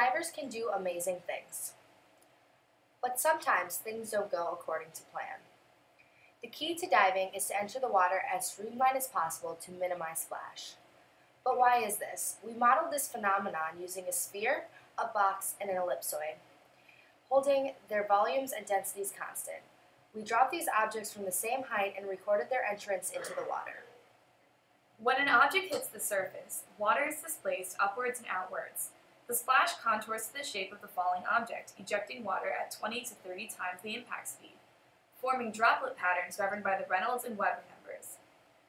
Divers can do amazing things, but sometimes things don't go according to plan. The key to diving is to enter the water as streamlined as possible to minimize splash. But why is this? We modeled this phenomenon using a sphere, a box, and an ellipsoid, holding their volumes and densities constant. We dropped these objects from the same height and recorded their entrance into the water. When an object hits the surface, water is displaced upwards and outwards. The splash contours to the shape of the falling object, ejecting water at 20 to 30 times the impact speed, forming droplet patterns governed by the Reynolds and Webb numbers.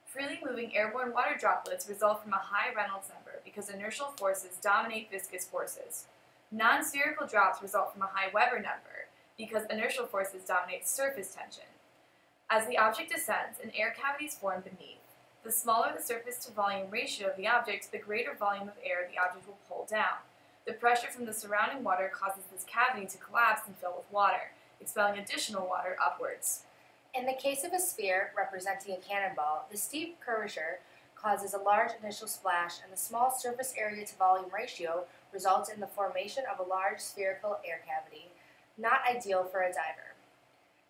Freely moving airborne water droplets result from a high Reynolds number because inertial forces dominate viscous forces. Non-spherical drops result from a high Weber number because inertial forces dominate surface tension. As the object descends, an air cavity is formed beneath. The smaller the surface-to-volume ratio of the object, the greater volume of air the object will pull down. The pressure from the surrounding water causes this cavity to collapse and fill with water, expelling additional water upwards. In the case of a sphere representing a cannonball, the steep curvature causes a large initial splash, and the small surface area to volume ratio results in the formation of a large spherical air cavity, not ideal for a diver.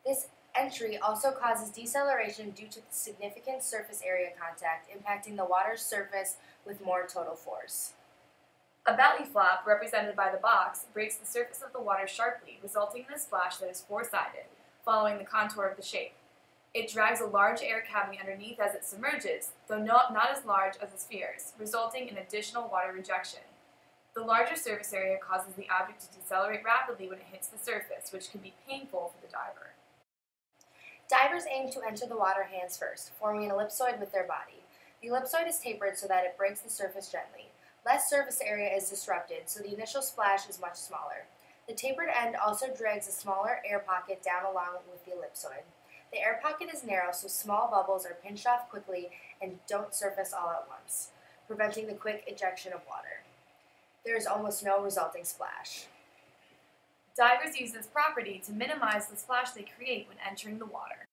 This entry also causes deceleration due to the significant surface area contact, impacting the water's surface with more total force. A belly flop, represented by the box, breaks the surface of the water sharply, resulting in a splash that is four-sided, following the contour of the shape. It drags a large air cavity underneath as it submerges, though not as large as the spheres, resulting in additional water rejection. The larger surface area causes the object to decelerate rapidly when it hits the surface, which can be painful for the diver. Divers aim to enter the water hands first, forming an ellipsoid with their body. The ellipsoid is tapered so that it breaks the surface gently. Less surface area is disrupted, so the initial splash is much smaller. The tapered end also drags a smaller air pocket down along with the ellipsoid. The air pocket is narrow, so small bubbles are pinched off quickly and don't surface all at once, preventing the quick ejection of water. There is almost no resulting splash. Divers use this property to minimize the splash they create when entering the water.